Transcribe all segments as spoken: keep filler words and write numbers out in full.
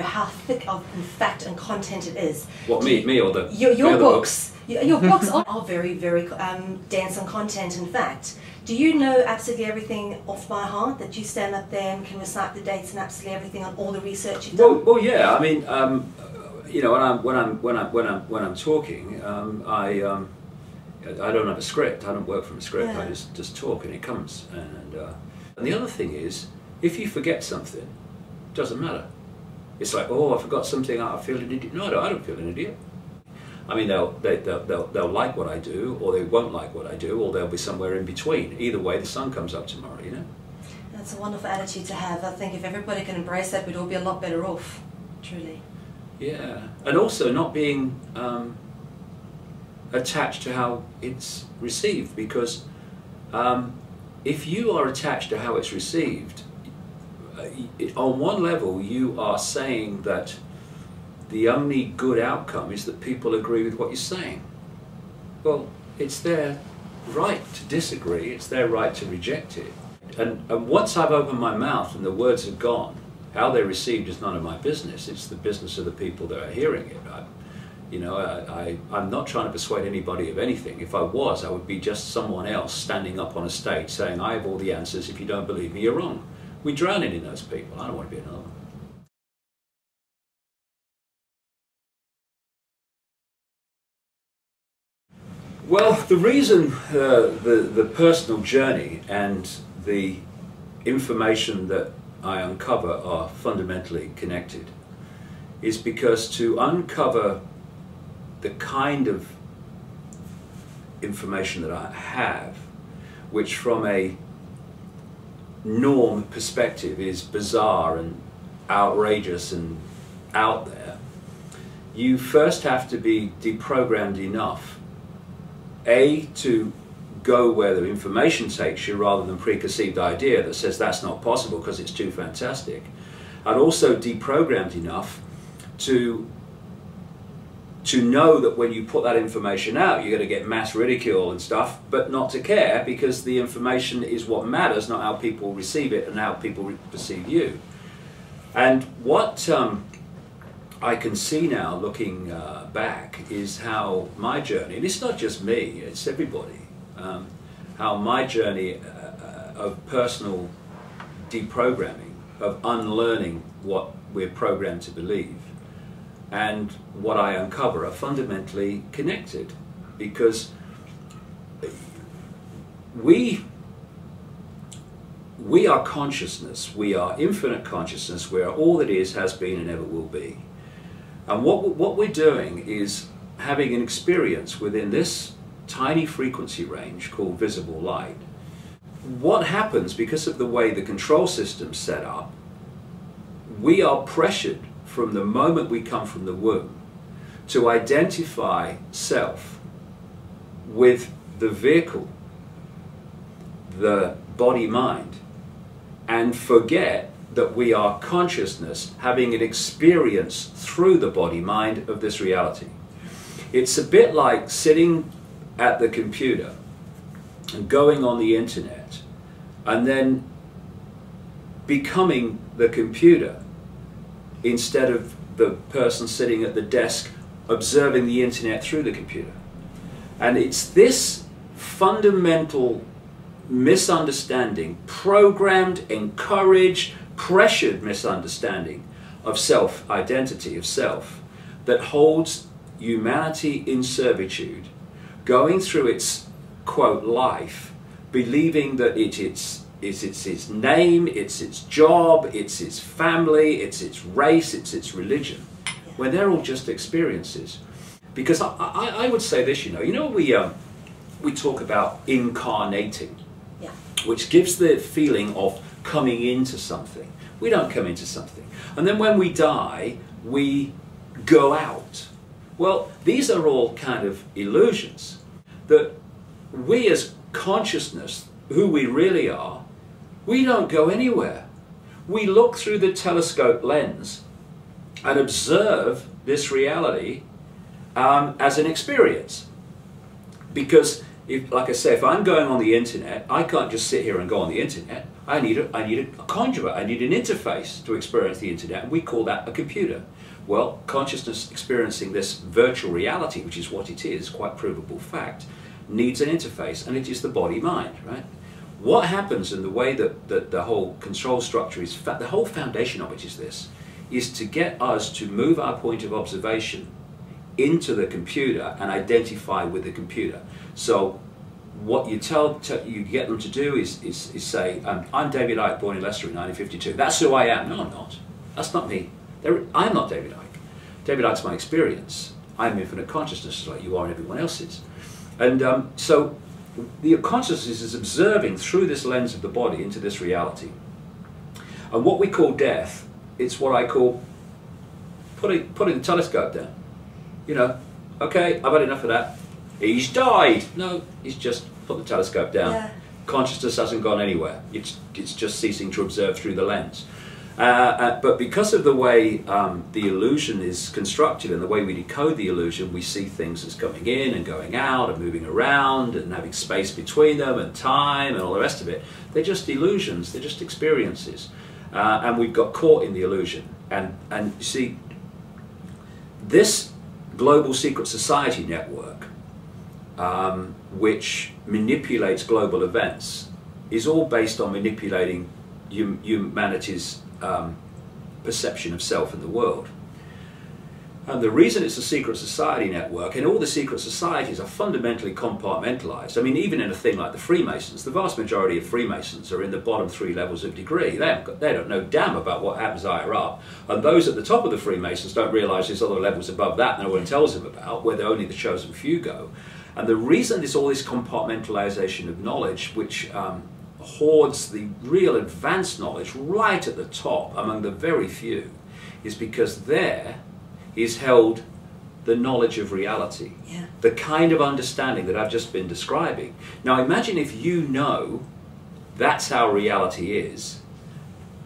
know how thick of fact and content it is. What, me? Me or the... Your, your the books. books. Your, your books are very, very um, dense on content, in fact. Do you know absolutely everything off by heart, that you stand up there and can recite the dates and absolutely everything on all the research you've done? Well, well yeah, I mean, um, you know, when I'm, when I'm, when I'm, when I'm, when I'm talking, um, I... Um, I don't have a script. I don't work from a script. Yeah. I just just talk and it comes. And uh, and the other thing is, if you forget something, it doesn't matter. It's like, oh, I forgot something. I feel an idiot. No, I don't, I don't feel an idiot. I mean, they'll they, they'll they'll they'll like what I do, or they won't like what I do, or they'll be somewhere in between. Either way, the sun comes up tomorrow. You know. That's a wonderful attitude to have. I think if everybody can embrace that, we'd all be a lot better off. Truly. Yeah, and also not being. Um, attached to how it's received, because um, if you are attached to how it's received, it, on one level you are saying that the only good outcome is that people agree with what you're saying. Well, it's their right to disagree, it's their right to reject it, and, and once I've opened my mouth and the words are gone, how they're received is none of my business. It's the business of the people that are hearing it. I, You know, I, I, I'm not trying to persuade anybody of anything. If I was, I would be just someone else standing up on a stage saying, I have all the answers, if you don't believe me, you're wrong. We're drowning in those people. I don't want to be another one. Well, the reason uh, the, the personal journey and the information that I uncover are fundamentally connected is because to uncover the kind of information that I have, which from a norm perspective is bizarre and outrageous and out there, you first have to be deprogrammed enough, A, to go where the information takes you rather than preconceived idea that says that's not possible because it's too fantastic, and also deprogrammed enough to to know that when you put that information out, you're going to get mass ridicule and stuff, but not to care, because the information is what matters, not how people receive it and how people perceive you. And what um, I can see now, looking uh, back, is how my journey, and it's not just me, it's everybody, um, how my journey uh, of personal deprogramming, of unlearning what we're programmed to believe, and what I uncover are fundamentally connected, because we we are consciousness, we are infinite consciousness, we are all that is, has been and ever will be. And what, what we're doing is having an experience within this tiny frequency range called visible light. What happens because of the way the control system's set up, we are pressured from the moment we come from the womb to identify self with the vehicle, the body-mind, and forget that we are consciousness having an experience through the body-mind of this reality. It's a bit like sitting at the computer and going on the internet and then becoming the computer instead of the person sitting at the desk observing the internet through the computer. And it's this fundamental misunderstanding, programmed, encouraged, pressured misunderstanding of self, identity of self, that holds humanity in servitude, going through its, quote, life, believing that it, it's It's, it's its name, it's its job, it's its family, it's its race, it's its religion, when they're all just experiences. Because I, I, I would say this, you know, you know we, um, we talk about incarnating, yeah, which gives the feeling of coming into something. We don't come into something. And then when we die, we go out. Well, these are all kind of illusions that we as consciousness, who we really are, we don't go anywhere. We look through the telescope lens and observe this reality um, as an experience. Because, if, like I say, if I'm going on the internet, I can't just sit here and go on the internet. I need a, I need a conduit, I need an interface to experience the internet, and we call that a computer. Well, consciousness experiencing this virtual reality, which is what it is, quite provable fact, needs an interface, and it is the body-mind, right? What happens in the way that, that the whole control structure is, the whole foundation of it is this, is to get us to move our point of observation into the computer and identify with the computer. So what you tell, you get them to do is, is, is say, um, I'm David Icke, born in Leicester in nineteen fifty-two. That's who I am. No, I'm not. That's not me. They're, I'm not David Icke. David Icke's my experience. I'm infinite consciousness, just like you are and everyone else is. And um, so your consciousness is observing through this lens of the body into this reality. And what we call death, it's what I call putting, putting the telescope down. You know, okay, I've had enough of that. He's died. No, he's just put the telescope down. Yeah. Consciousness hasn't gone anywhere. It's, it's just ceasing to observe through the lens. Uh, uh, but because of the way um, the illusion is constructed and the way we decode the illusion, we see things as coming in and going out and moving around and having space between them and time and all the rest of it. They're just illusions. They're just experiences. Uh, and we've got caught in the illusion. And, and you see, this global secret society network, um, which manipulates global events, is all based on manipulating hum humanity's um, perception of self in the world. And the reason it's a secret society network, and all the secret societies are fundamentally compartmentalized. I mean, even in a thing like the Freemasons, the vast majority of Freemasons are in the bottom three levels of degree. They, got, they don't know damn about what happens higher up. And those at the top of the Freemasons don't realize there's other levels above that no one tells them about, where only the chosen few go. And the reason there's all this compartmentalization of knowledge, which um, hoards the real advanced knowledge right at the top among the very few, is because there is held the knowledge of reality, yeah. The kind of understanding that I've just been describing. Now imagine if you know that's how reality is,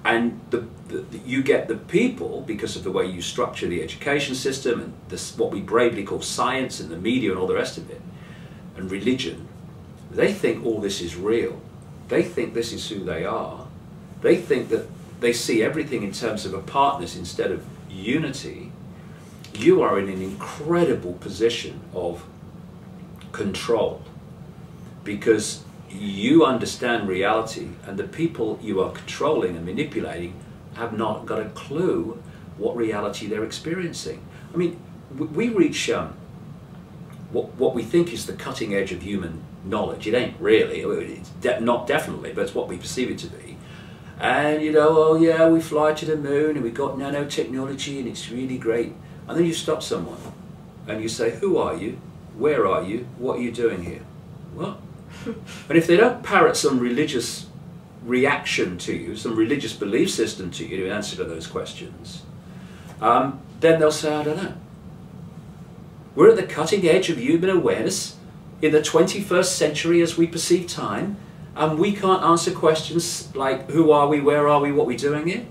and the, the, you get the people, because of the way you structure the education system and this, what we bravely call science and the media and all the rest of it, and religion, they think all this is real. They think this is who they are. They think that they see everything in terms of apartness instead of unity. You are in an incredible position of control because you understand reality, and the people you are controlling and manipulating have not got a clue what reality they're experiencing. I mean, we reach um, what, what we think is the cutting edge of human knowledge. It ain't really, it's de not definitely, but it's what we perceive it to be. And you know, oh yeah, we fly to the moon and we got nanotechnology and it's really great. And then you stop someone and you say, who are you? Where are you? What are you doing here? What? And if they don't parrot some religious reaction to you, some religious belief system to you to answer to those questions, um, then they'll say, I don't know. We're at the cutting edge of human awareness in the twenty-first century as we perceive time, and we can't answer questions like, who are we? Where are we? What are we doing here?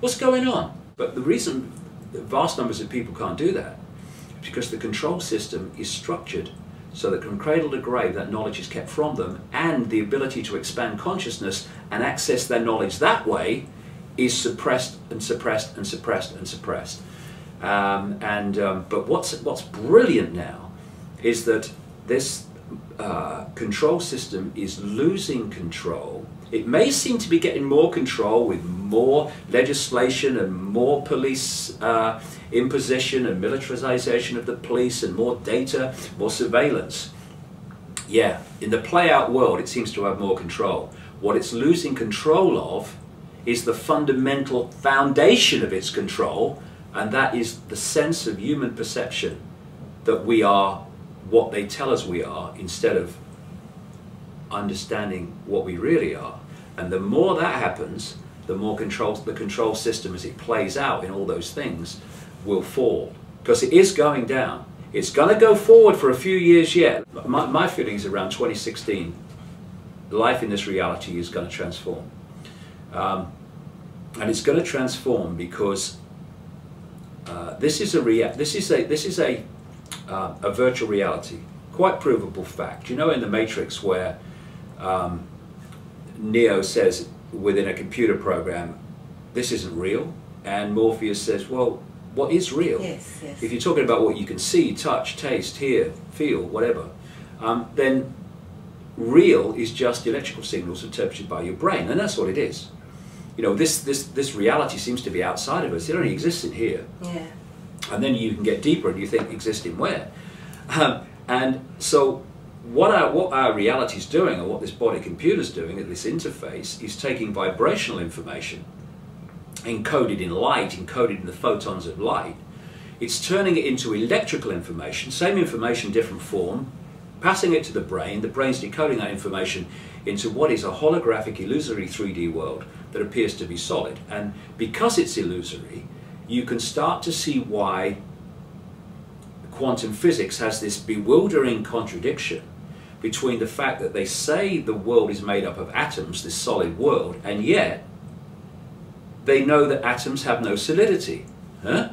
What's going on? But the reason vast numbers of people can't do that because the control system is structured so that from cradle to grave that knowledge is kept from them, and the ability to expand consciousness and access their knowledge that way is suppressed and suppressed and suppressed and suppressed. Um, and um, but what's what's brilliant now is that this uh, control system is losing control. It may seem to be getting more control with more legislation and more police uh, imposition and militarization of the police and more data, more surveillance. Yeah, in the play-out world it seems to have more control. What it's losing control of is the fundamental foundation of its control, and that is the sense of human perception that we are what they tell us we are instead of understanding what we really are. And the more that happens, the more control, the control system as it plays out in all those things will fall. Because it is going down. It's going to go forward for a few years yet. My, my feelings around twenty sixteen, life in this reality is going to transform. Um, and it's going to transform because uh, this is a rea- this is a, this is a, uh, a virtual reality. Quite provable fact. You know, in The Matrix where Um, Neo says within a computer program, this isn't real. And Morpheus says, well, what is real? Yes, yes. If you're talking about what you can see, touch, taste, hear, feel, whatever, um, then real is just electrical signals interpreted by your brain, and that's what it is. You know, this, this, this reality seems to be outside of us. It only exists in here. Yeah. And then you can get deeper and you think, exist in where? Um, and so what our, what our reality is doing, or what this body computer is doing at this interface, is taking vibrational information encoded in light, encoded in the photons of light. It's turning it into electrical information, same information, different form, passing it to the brain. The brain's decoding that information into what is a holographic, illusory three D world that appears to be solid. And because it's illusory, you can start to see why quantum physics has this bewildering contradiction between the fact that they say the world is made up of atoms, this solid world, and yet they know that atoms have no solidity. Huh?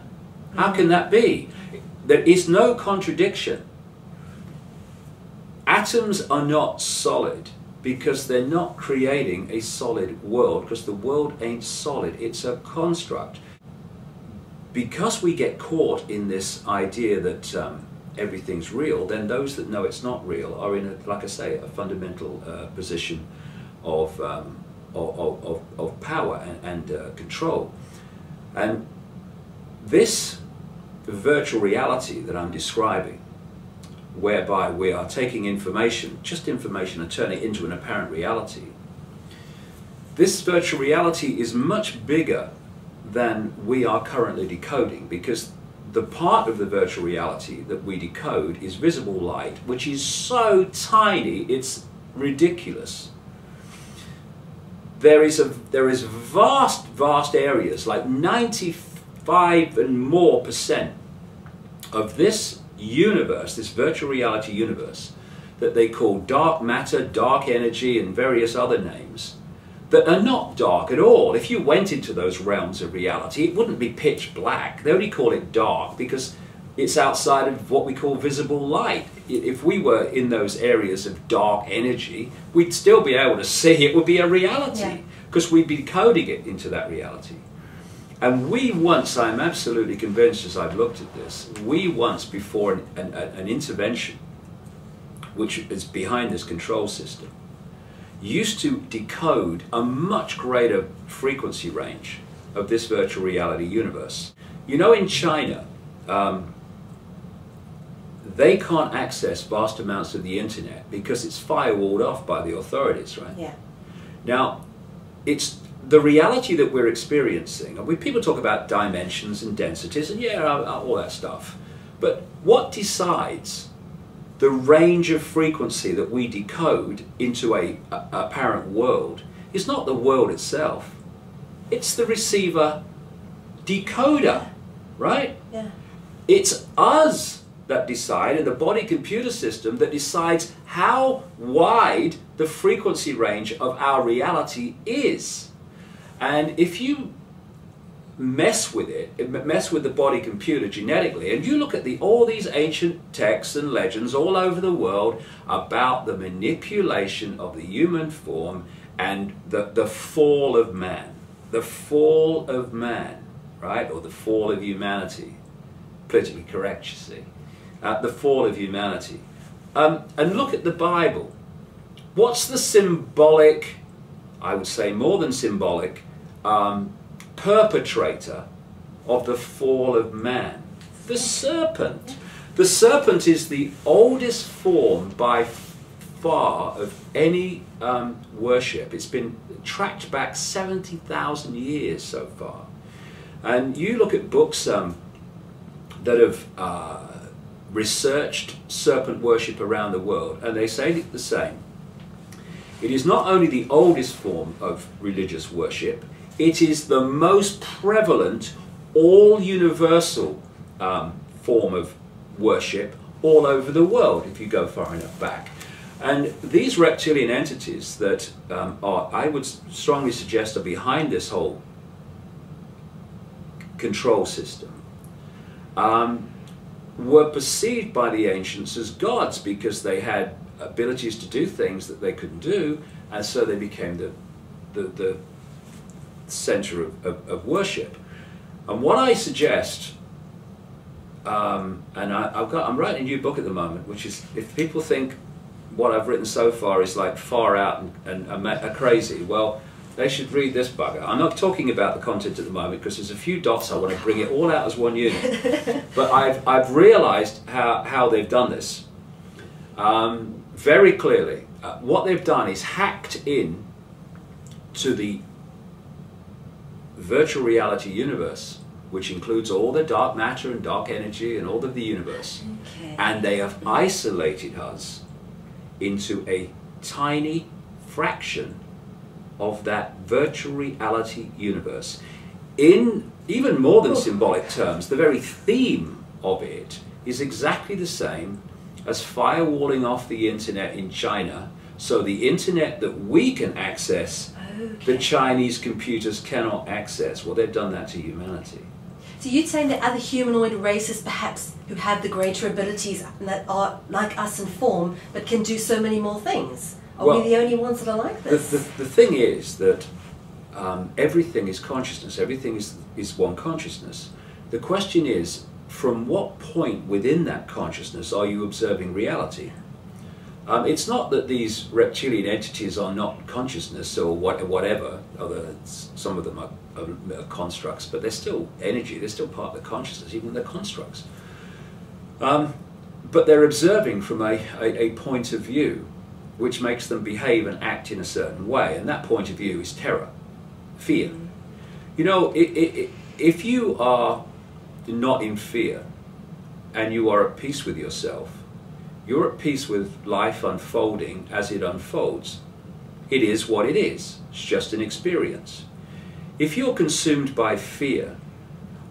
How can that be? There is no contradiction. Atoms are not solid because they're not creating a solid world, because the world ain't solid, it's a construct. Because we get caught in this idea that um, everything's real, then those that know it's not real are in, a, like I say, a fundamental uh, position of um, Of, of, of power and, and uh, control. And this virtual reality that I'm describing, whereby we are taking information, just information, and turning it into an apparent reality, this virtual reality is much bigger than we are currently decoding, because the part of the virtual reality that we decode is visible light, which is so tiny it's ridiculous. There is, a, there is vast, vast areas, like ninety-five and more percent of this universe, this virtual reality universe, that they call dark matter, dark energy, and various other names, that are not dark at all. If you went into those realms of reality, it wouldn't be pitch black. They only call it dark because it's outside of what we call visible light. If we were in those areas of dark energy, we'd still be able to see it would be a reality, because yeah. we'd be coding it into that reality. And we once, I'm absolutely convinced as I've looked at this, we once before an, an, an intervention, which is behind this control system, used to decode a much greater frequency range of this virtual reality universe. You know, in China, um, they can't access vast amounts of the internet because it's firewalled off by the authorities, right? Yeah. Now, it's the reality that we're experiencing. I mean, people talk about dimensions and densities and yeah, all that stuff. But what decides the range of frequency that we decode into a, a apparent world is not the world itself. It's the receiver decoder, right? Yeah. It's us that decide, and the body computer system that decides how wide the frequency range of our reality is. And if you mess with it, mess with the body computer genetically, and you look at the, all these ancient texts and legends all over the world about the manipulation of the human form and the, the fall of man, the fall of man, right? Or the fall of humanity, politically correct, you see. Uh, the fall of humanity. Um, and look at the Bible. What's the symbolic, I would say more than symbolic, um, perpetrator of the fall of man? The serpent. The serpent is the oldest form by far of any um, worship. It's been tracked back seventy thousand years so far. And you look at books um, that have uh, researched serpent worship around the world, and they say the same. It is not only the oldest form of religious worship, it is the most prevalent, all-universal um, form of worship all over the world, if you go far enough back. And these reptilian entities that um, are, I would strongly suggest, are behind this whole control system, um, were perceived by the ancients as gods because they had abilities to do things that they couldn't do, and so they became the, the, the centre of, of, of worship. And what I suggest, um, and I, I've got, I'm writing a new book at the moment, which is, if people think what I've written so far is like far out and, and, and are crazy, well, they should read this bugger. I'm not talking about the content at the moment because there's a few dots I want to bring it all out as one unit. But I've, I've realised how, how they've done this um, very clearly. Uh, what they've done is hacked in to the virtual reality universe, which includes all the dark matter and dark energy and all of the universe. Okay. And they have isolated us into a tiny fraction of that virtual reality universe. In even more than symbolic terms, the very theme of it is exactly the same as firewalling off the internet in China. So the internet that we can access, okay, the Chinese computers cannot access. Well, they've done that to humanity. So you'd say that other humanoid races perhaps who have the greater abilities that are like us in form but can do so many more things? Are well, we the only ones that are like this? The, the, the thing is that um, everything is consciousness. Everything is, is one consciousness. The question is, from what point within that consciousness are you observing reality? Um, it's not that these reptilian entities are not consciousness or what, whatever, although some of them are, are, are constructs, but they're still energy, they're still part of the consciousness, even they're constructs. Um, but they're observing from a, a, a point of view which makes them behave and act in a certain way, and that point of view is terror, fear. Mm. You know, it, it, it, if you are not in fear and you are at peace with yourself, you're at peace with life unfolding as it unfolds. It is what it is. It's just an experience. If you're consumed by fear,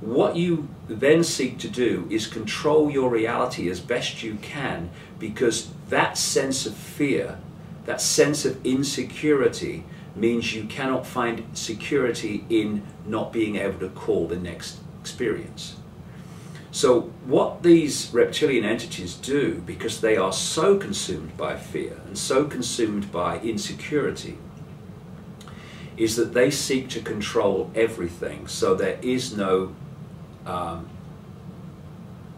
what you then seek to do is control your reality as best you can, because that sense of fear, that sense of insecurity, means you cannot find security in not being able to call the next experience. So what these reptilian entities do, because they are so consumed by fear and so consumed by insecurity, is that they seek to control everything. So there is no, um,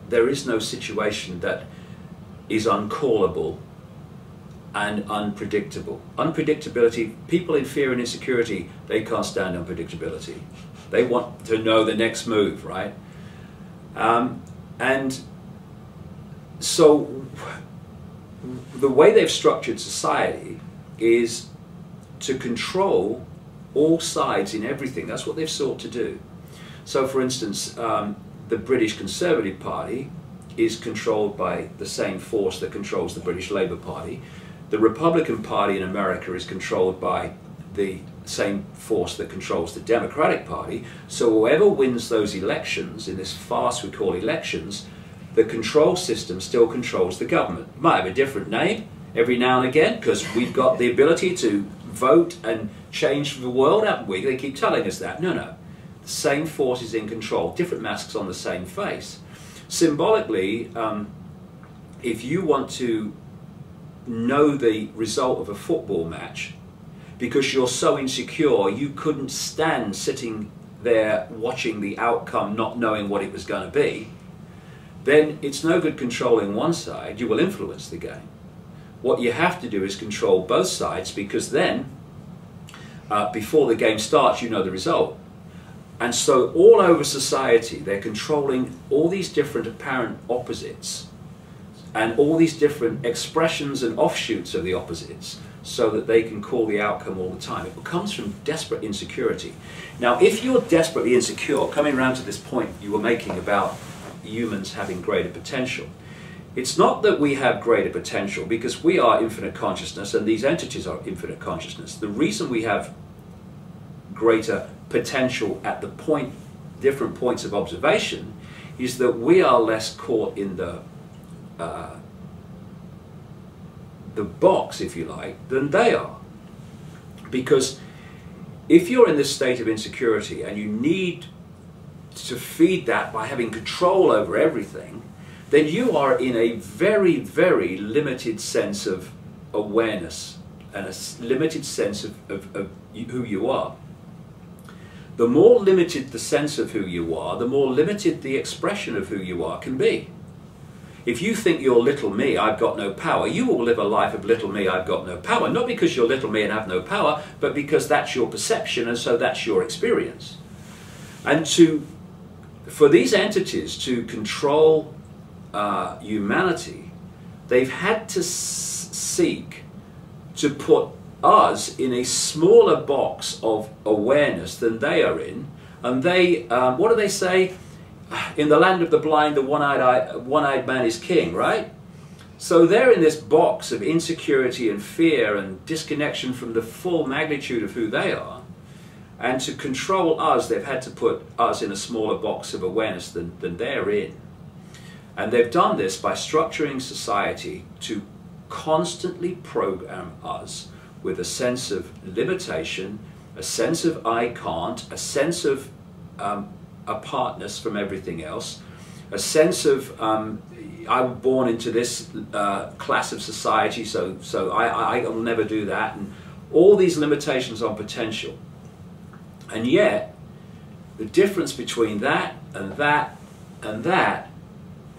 there is no situation that is uncallable and unpredictable. Unpredictability, people in fear and insecurity, they can't stand unpredictability. They want to know the next move, right? Um, and so the way they've structured society is to control all sides in everything. That's what they've sought to do. So for instance, um, the British Conservative Party is controlled by the same force that controls the British Labour Party. The Republican Party in America is controlled by the same force that controls the Democratic Party. So whoever wins those elections, in this farce we call elections, the control system still controls the government. It might have a different name every now and again, because we've got the ability to vote and change the world, haven't we? They keep telling us that. No, no. The same force is in control, different masks on the same face. Symbolically, um, if you want to know the result of a football match, because you're so insecure, you couldn't stand sitting there watching the outcome, not knowing what it was going to be, then it's no good controlling one side. You will influence the game. What you have to do is control both sides, because then, uh, before the game starts, you know the result. And so all over society, they're controlling all these different apparent opposites and all these different expressions and offshoots of the opposites, so that they can call the outcome all the time. It comes from desperate insecurity. Now, if you're desperately insecure, coming around to this point you were making about humans having greater potential, it's not that we have greater potential, because we are infinite consciousness and these entities are infinite consciousness. The reason we have greater potential at the point, different points of observation, is that we are less caught in the uh, the box, if you like, than they are. Because if you're in this state of insecurity and you need to feed that by having control over everything, then you are in a very, very limited sense of awareness and a limited sense of, of, of who you are. the more limited the sense of who you are, the more limited the expression of who you are can be. If you think you're little me, I've got no power, you will live a life of little me, I've got no power. Not because you're little me and have no power, but because that's your perception and so that's your experience. And to, for these entities to control uh, humanity, they've had to s seek to put us in a smaller box of awareness than they are in. And they, um, what do they say? In the land of the blind, the one-eyed one-eyed man is king, right? So they're in this box of insecurity and fear and disconnection from the full magnitude of who they are. And to control us, they've had to put us in a smaller box of awareness than, than they're in. And they've done this by structuring society to constantly program us with a sense of limitation, a sense of I can't, a sense of um, apartness from everything else, a sense of um, I was born into this uh, class of society, so so I, I will never do that, and all these limitations on potential. And yet, the difference between that and that and that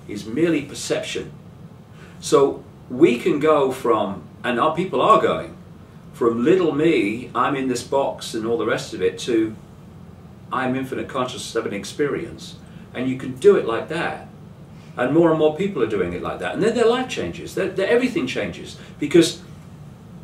is merely perception. So we can go from, and our people are going, from little me, I'm in this box and all the rest of it, to I'm infinite consciousness of an experience. And you can do it like that. And more and more people are doing it like that. And then their life changes. Their, their, everything changes. Because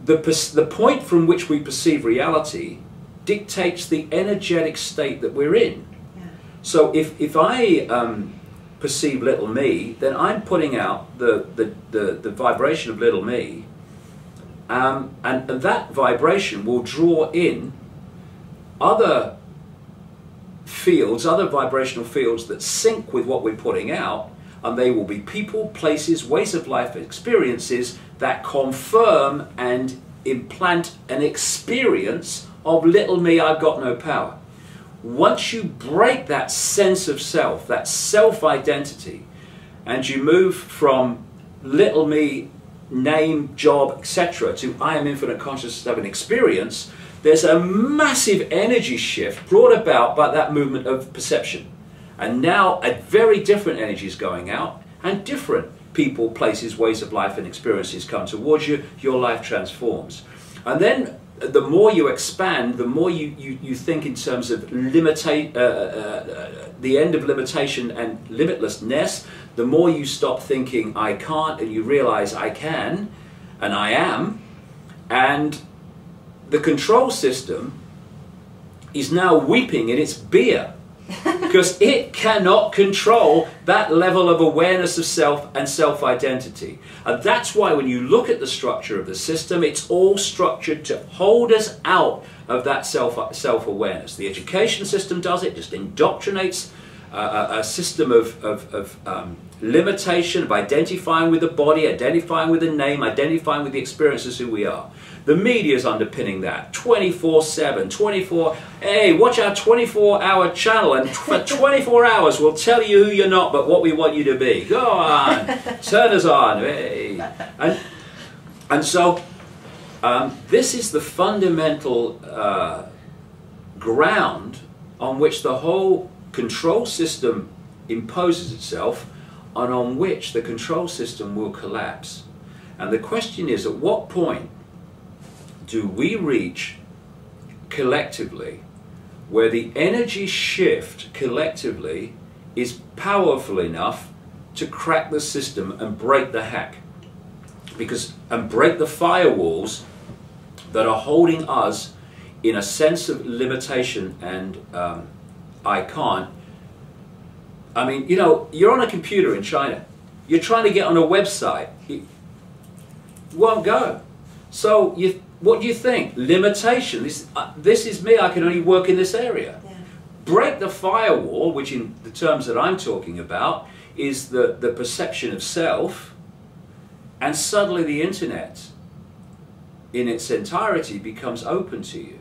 the, the point from which we perceive reality dictates the energetic state that we're in. Yeah. So if, if I um, perceive little me, then I'm putting out the, the, the, the vibration of little me. Um, and, and that vibration will draw in other fields, other vibrational fields that sync with what we're putting out, and they will be people, places, ways of life, experiences that confirm and implant an experience of little me, I've got no power. Once you break that sense of self, that self-identity, and you move from little me, name, job, et cetera, to I am infinite consciousness of an experience, there's a massive energy shift brought about by that movement of perception. And now a very different energy is going out, and different people, places, ways of life and experiences come towards you. Your life transforms. And then the more you expand, the more you, you, you think in terms of limitate, uh, uh, uh, the end of limitation and limitlessness, the more you stop thinking I can't and you realize I can and I am. And the control system is now weeping in its beer because it cannot control that level of awareness of self and self-identity. And that's why when you look at the structure of the system, it's all structured to hold us out of that self, self-awareness. The education system does it, just indoctrinates uh, a, a system of, of, of um, limitation, of identifying with the body, identifying with the name, identifying with the experiences who we are. The media is underpinning that twenty-four seven, twenty-four, hey, watch our twenty-four hour channel and for twenty-four hours we'll tell you who you're not but what we want you to be. Go on, turn us on. Hey. And, and so um, this is the fundamental uh, ground on which the whole control system imposes itself and on which the control system will collapse. And the question is, at what point do we reach collectively where the energy shift collectively is powerful enough to crack the system and break the hack? Because, and break the firewalls that are holding us in a sense of limitation and um, I can't. I mean, you know, you're on a computer in China. You're trying to get on a website. It won't go. So you. What do you think? Limitation. This, uh, this is me. I can only work in this area. Yeah. Break the firewall, which in the terms that I'm talking about is the, the perception of self, and suddenly the internet in its entirety becomes open to you.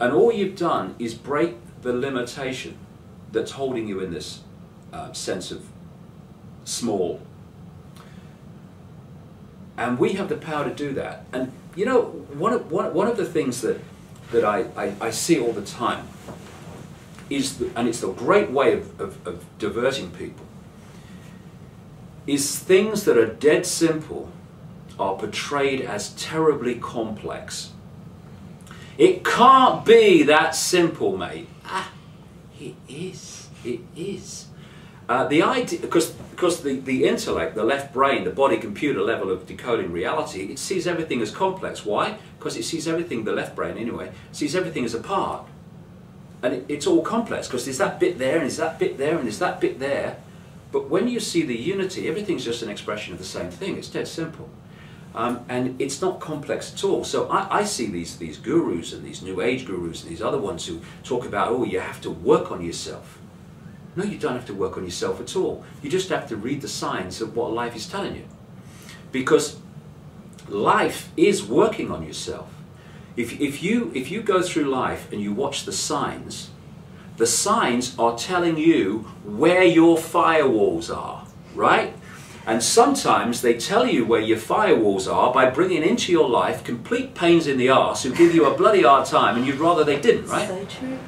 And all you've done is break the limitation that's holding you in this uh, sense of small. And we have the power to do that. And you know, one of, one, one of the things that that I, I, I see all the time is, the, and it's a great way of, of, of diverting people, is things that are dead simple are portrayed as terribly complex. It can't be that simple, mate. Ah, it is. It is. Uh, the idea, because because the, the intellect, the left brain, the body computer level of decoding reality, it sees everything as complex. Why? Because it sees everything, the left brain anyway, sees everything as a part. And it, it's all complex, because there's that bit there, and there's that bit there, and there's that bit there. But when you see the unity, everything's just an expression of the same thing. It's dead simple. Um, and it's not complex at all. So I, I see these, these gurus and these New Age gurus and these other ones who talk about, oh, you have to work on yourself. No, you don't have to work on yourself at all. You just have to read the signs of what life is telling you. Because life is working on yourself. If, if, you, if you go through life and you watch the signs, the signs are telling you where your firewalls are, right? And sometimes they tell you where your firewalls are by bringing into your life complete pains in the arse who give you a bloody hard time and you'd rather they didn't, right? So true.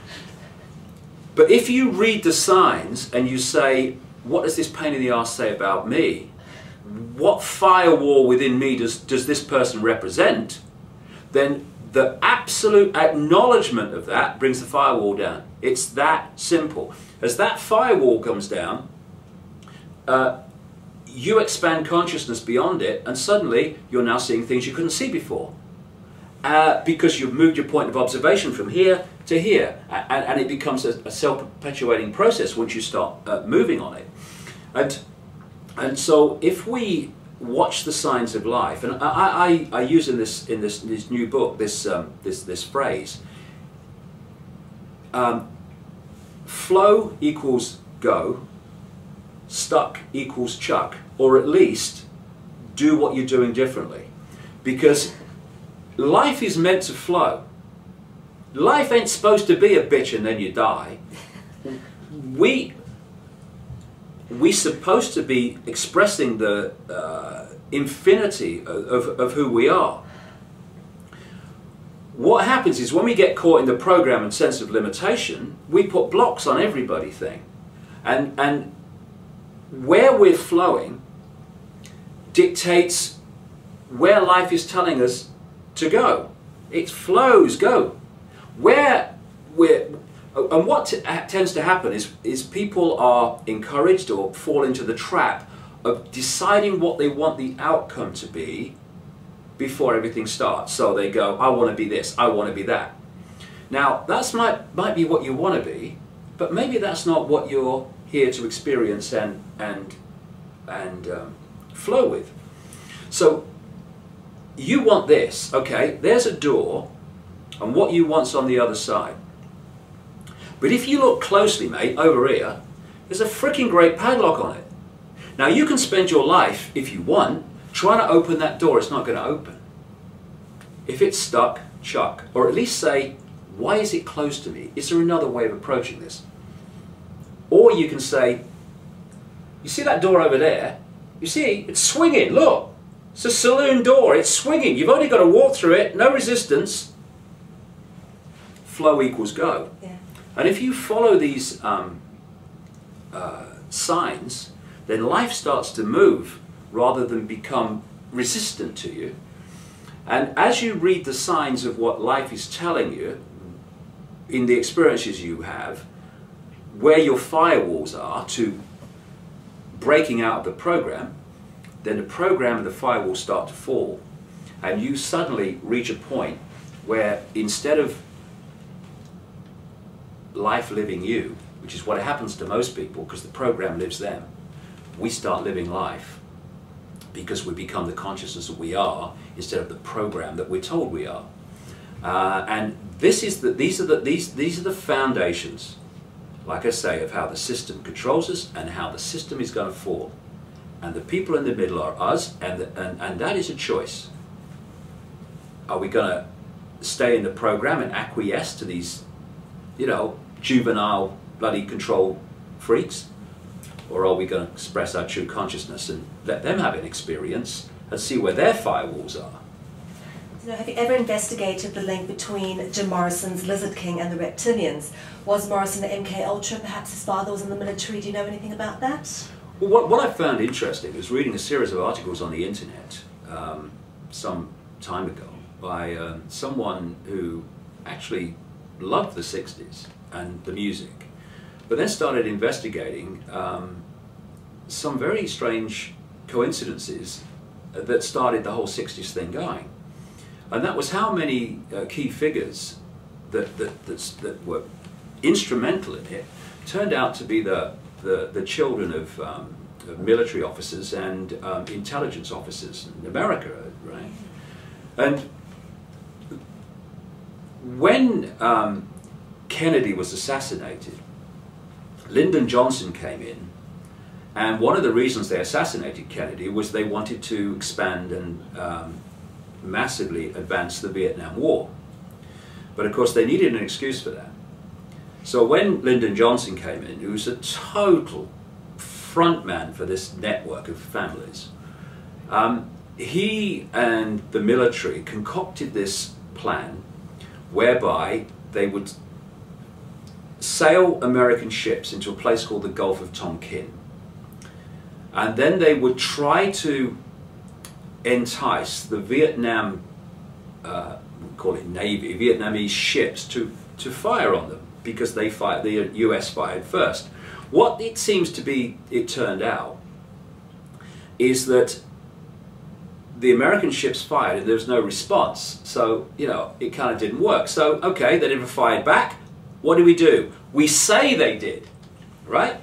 But if you read the signs and you say, what does this pain in the arse say about me? What firewall within me does, does this person represent? Then the absolute acknowledgement of that brings the firewall down. It's that simple. As that firewall comes down, uh, you expand consciousness beyond it, and suddenly you're now seeing things you couldn't see before. Uh, because you've moved your point of observation from here to here. And, and it becomes a, a self-perpetuating process once you start uh, moving on it. And, and so if we watch the signs of life, and I, I, I use in this, in this, this new book this, um, this, this phrase, um, flow equals go, stuck equals chuck. Or at least do what you're doing differently, because life is meant to flow. Life ain't supposed to be a bitch and then you die. We we're supposed to be expressing the uh, infinity of, of, of who we are. What happens is when we get caught in the program and sense of limitation, we put blocks on everybody thing, and and where we're flowing dictates where life is telling us to go. It flows, go. Where we're, and what tends to happen is, is people are encouraged or fall into the trap of deciding what they want the outcome to be before everything starts. So they go, I want to be this, I want to be that. Now, that's might, might be what you want to be, but maybe that's not what you're here to experience and, and, and um, flow with. So you want this, okay, there's a door, and what you want's on the other side. But if you look closely, mate, over here, there's a freaking great padlock on it. Now you can spend your life, if you want, trying to open that door. It's not going to open. If it's stuck, chuck. Or at least say, why is it closed to me? Is there another way of approaching this? Or you can say, you see that door over there? You see, it's swinging, look. It's a saloon door, it's swinging. You've only got to walk through it, no resistance. Flow equals go. Yeah. And if you follow these um, uh, signs, then life starts to move rather than become resistant to you. And as you read the signs of what life is telling you, in the experiences you have, where your firewalls are to breaking out of the program, then the program and the firewalls start to fall. And you suddenly reach a point where instead of life living you, which is what happens to most people because the program lives them, we start living life because we become the consciousness that we are instead of the program that we're told we are. Uh, and this is the, these, are the, these, these are the foundations, like I say, of how the system controls us and how the system is going to fall. And the people in the middle are us, and, the, and, and that is a choice. Are we going to stay in the program and acquiesce to these, you know, juvenile bloody control freaks? Or are we going to express our true consciousness and let them have an experience and see where their firewalls are? You know, have you ever investigated the link between Jim Morrison's Lizard King and the Reptilians? Was Morrison at M K Ultra? Perhaps his father was in the military. Do you know anything about that? Well, what, what I found interesting was reading a series of articles on the internet um, some time ago by um, someone who actually loved the sixties and the music, but then started investigating um, some very strange coincidences that started the whole sixties thing going. And that was how many uh, key figures that, that, that, that were instrumental in it turned out to be the, the, the children of, um, of military officers and um, intelligence officers in America, right? And when um, Kennedy was assassinated, Lyndon Johnson came in, and one of the reasons they assassinated Kennedy was they wanted to expand and um, massively advance the Vietnam War. But of course they needed an excuse for that. So when Lyndon Johnson came in, who was a total front man for this network of families, um, he and the military concocted this plan whereby they would sail American ships into a place called the Gulf of Tonkin. And then they would try to entice the Vietnam, uh, we call it Navy, Vietnamese ships to, to fire on them, because they fired, the U S fired first. What it seems to be, it turned out, is that the American ships fired and there was no response. So, you know, it kind of didn't work. So, okay, they never fired back. What do we do? We say they did, right?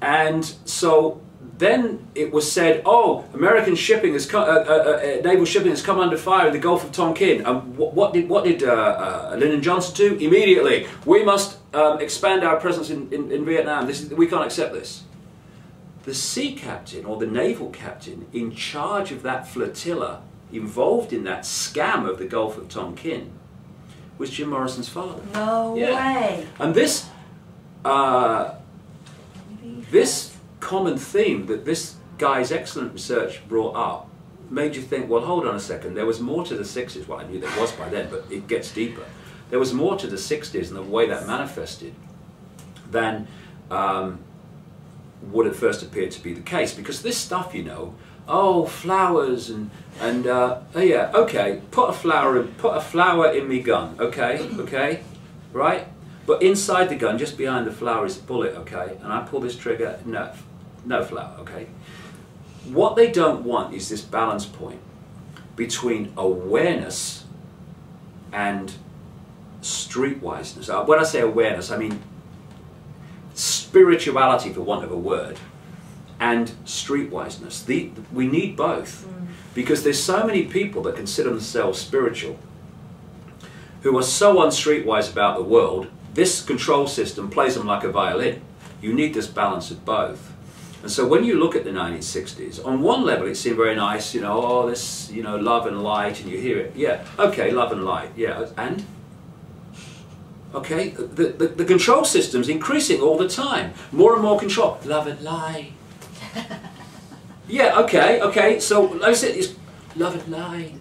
And so then it was said, "Oh, American shipping has come, uh, uh, uh, naval shipping has come under fire in the Gulf of Tonkin." And wh what did what did uh, uh, Lyndon Johnson do? Immediately, we must um, expand our presence in, in, in Vietnam. This is, we can't accept this. The sea captain or the naval captain in charge of that flotilla involved in that scam of the Gulf of Tonkin was Jim Morrison's father. No yeah. way! And this, uh, this common theme that this guy's excellent research brought up made you think, well, hold on a second, there was more to the sixties. Well, I knew there was by then, but it gets deeper. There was more to the sixties and the way that manifested than um, would at first appear to be the case, because this stuff, you know, oh, flowers and and uh, oh yeah, okay, put a flower in, put a flower in me gun, okay, okay, right, but inside the gun, just behind the flower is a bullet, okay, and I pull this trigger, no, no flower, okay. What they don't want is this balance point between awareness and streetwiseness. Uh, when I say awareness, I mean spirituality, for want of a word, and streetwiseness. The, we need both, mm. because there's so many people that consider themselves spiritual who are so unstreetwise about the world, this control system plays them like a violin. You need this balance of both. And so when you look at the nineteen sixties, on one level it seemed very nice, you know, oh, this, you know, love and light, and you hear it, yeah, okay, love and light, yeah, and? Okay, the, the, the control system's increasing all the time. More and more control. Love and lie. Yeah, okay, okay, so like I said, it's love and lie.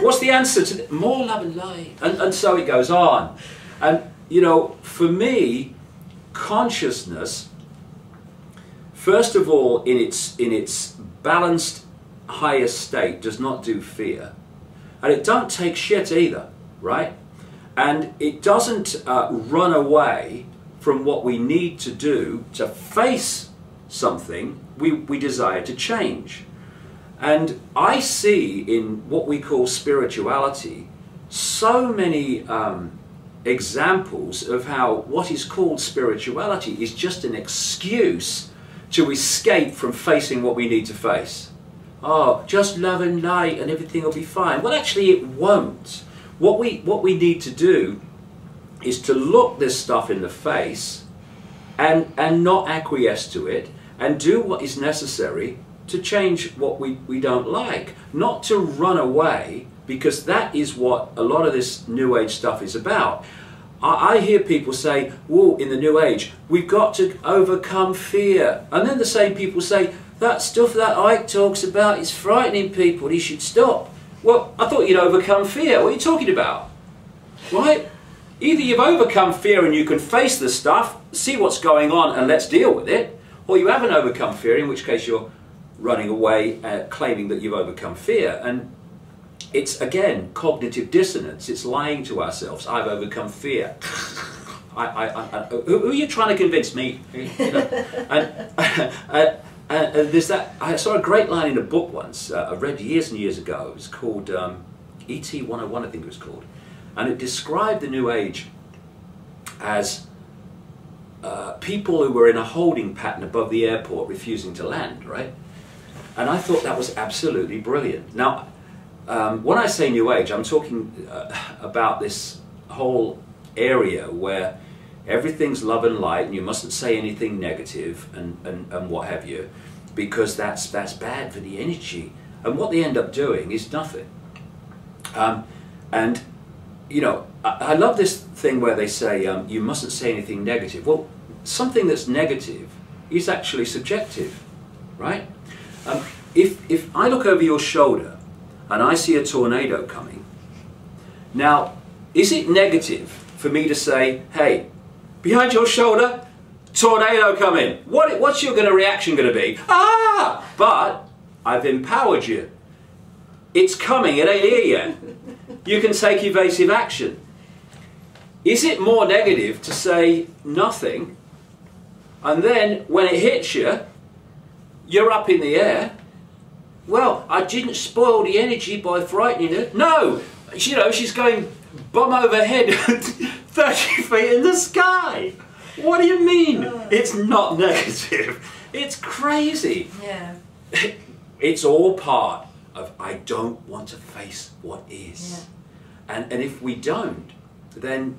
What's the answer to the, more love and lie? And, and so it goes on. And, you know, for me, consciousness, first of all, in its, in its balanced, higher state, does not do fear. And it don't take shit either, right? And it doesn't uh, run away from what we need to do to face something we, we desire to change. And I see in what we call spirituality so many um, examples of how what is called spirituality is just an excuse to escape from facing what we need to face. Oh, just love and light and everything will be fine. Well, actually it won't. What we, what we need to do is to look this stuff in the face and, and not acquiesce to it, and do what is necessary to change what we, we don't like. Not to run away, because that is what a lot of this New Age stuff is about. I, I hear people say, whoa, in the New Age, we've got to overcome fear. And then the same people say, that stuff that Icke talks about is frightening people, he should stop. Well, I thought you'd overcome fear. What are you talking about? Right? Either you've overcome fear and you can face the stuff, see what's going on and let's deal with it, or you haven't overcome fear, in which case you're running away uh, claiming that you've overcome fear. And it's, again, cognitive dissonance. It's lying to ourselves. I've overcome fear. I, I, I, I, who, who are you trying to convince me? and, uh, Uh, there's that, I saw a great line in a book once, uh, I read years and years ago. It was called um, E T one oh one, I think it was called, and it described the New Age as uh, people who were in a holding pattern above the airport refusing to land, right? And I thought that was absolutely brilliant. Now, um, when I say New Age, I'm talking uh, about this whole area where everything's love and light, and you mustn't say anything negative and, and, and what have you, because that's, that's bad for the energy. And what they end up doing is nothing. Um, and, you know, I, I love this thing where they say, um, you mustn't say anything negative. Well, something that's negative is actually subjective, right? Um, if, if I look over your shoulder and I see a tornado coming, now, is it negative for me to say, hey, behind your shoulder, tornado coming. What, what's your gonna reaction going to be? Ah! But I've empowered you. It's coming, it ain't here yet. You can take evasive action. Is it more negative to say nothing, and then when it hits you, you're up in the air? Well, I didn't spoil the energy by frightening her. No! You know, she's going bum overhead. thirty feet in the sky! What do you mean? Oh. It's not negative. It's crazy. Yeah. It's all part of I don't want to face what is. Yeah. And, and if we don't, then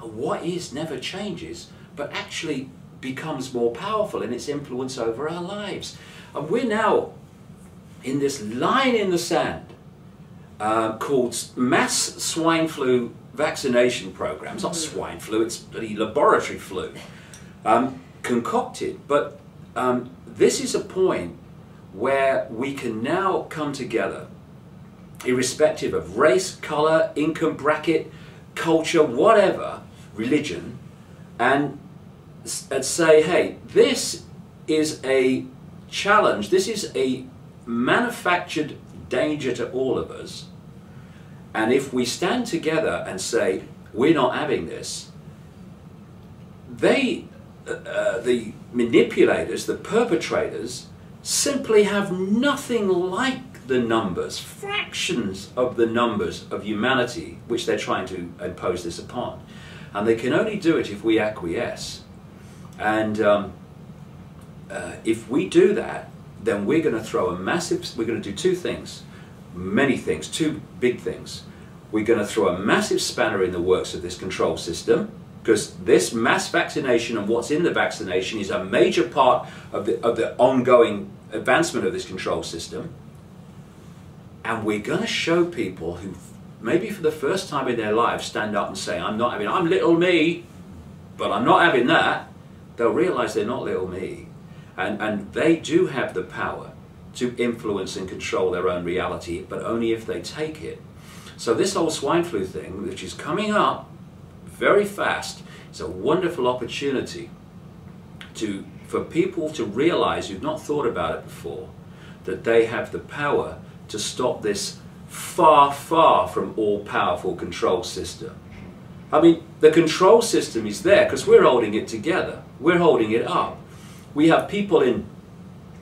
what is never changes, but actually becomes more powerful in its influence over our lives. And we're now in this line in the sand uh, called mass swine flu vaccination programs, not swine flu, it's bloody laboratory flu, um, concocted. But um, this is a point where we can now come together, irrespective of race, colour, income bracket, culture, whatever, religion, and, and say, hey, this is a challenge, this is a manufactured danger to all of us. And if we stand together and say, we're not having this, they, uh, the manipulators, the perpetrators, simply have nothing like the numbers, fractions of the numbers of humanity which they're trying to impose this upon. And they can only do it if we acquiesce. And um, uh, if we do that, then we're going to throw a massive, we're going to do two things. Many things, two big things. We're going to throw a massive spanner in the works of this control system, because this mass vaccination and what's in the vaccination is a major part of the, of the ongoing advancement of this control system. And we're going to show people who maybe for the first time in their lives stand up and say, I'm not having, I'm little me, but I'm not having that. They'll realize they're not little me. And, and they do have the power to influence and control their own reality, but only if they take it. So this whole swine flu thing, which is coming up very fast, is a wonderful opportunity to, for people to realize, who've not thought about it before, that they have the power to stop this far, far from all-powerful control system. I mean, the control system is there because we're holding it together. We're holding it up. We have people in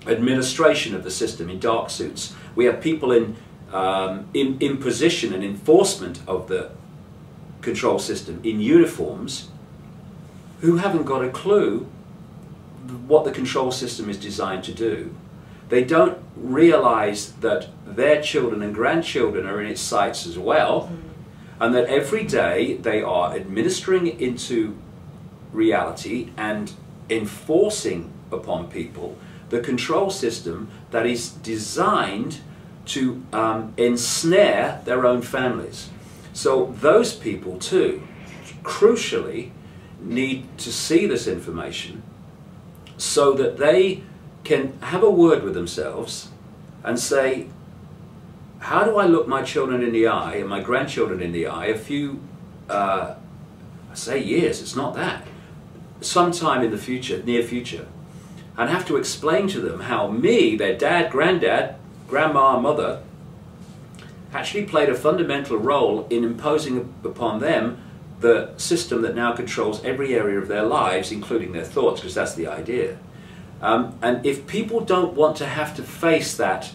administration of the system in dark suits. We have people in um, in, in position and enforcement of the control system in uniforms who haven't got a clue what the control system is designed to do. They don't realize that their children and grandchildren are in its sights as well, and that every day they are administering into reality and enforcing upon people the control system that is designed to um, ensnare their own families. So those people too, crucially, need to see this information so that they can have a word with themselves and say, how do I look my children in the eye and my grandchildren in the eye a few, uh, I say years, it's not that, sometime in the future, near future, and have to explain to them how me, their dad, granddad, grandma, mother, actually played a fundamental role in imposing upon them the system that now controls every area of their lives, including their thoughts, because that's the idea. Um, and if people don't want to have to face that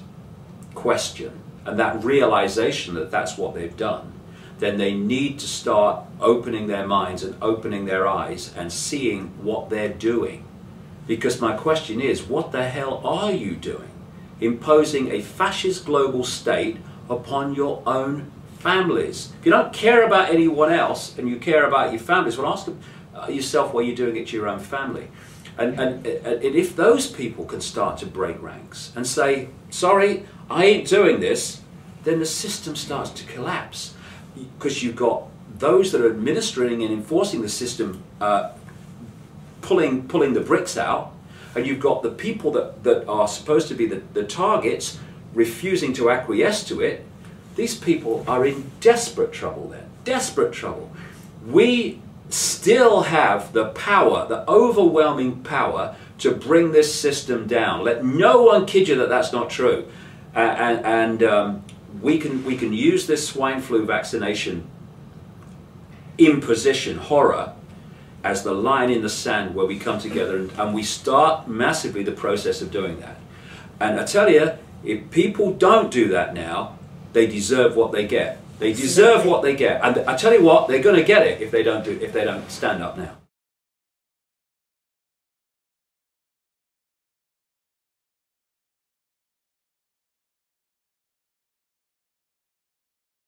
question and that realization that that's what they've done, then they need to start opening their minds and opening their eyes and seeing what they're doing. Because my question is, what the hell are you doing? Imposing a fascist global state upon your own families. If you don't care about anyone else and you care about your families, well, ask yourself why you're doing it to your own family. And, and, and if those people can start to break ranks and say, sorry, I ain't doing this, then the system starts to collapse. Because you've got those that are administering and enforcing the system uh, pulling, pulling the bricks out, and you've got the people that, that are supposed to be the, the targets refusing to acquiesce to it. These people are in desperate trouble then, desperate trouble. We still have the power, the overwhelming power to bring this system down. Let no one kid you that that's not true. Uh, and and um, we, can, we can use this swine flu vaccination imposition horror as the line in the sand where we come together and, and we start massively the process of doing that. And I tell you, if people don't do that now, they deserve what they get. They deserve what they get. And I tell you what, they're going to get it if they don't do, if they don't stand up now.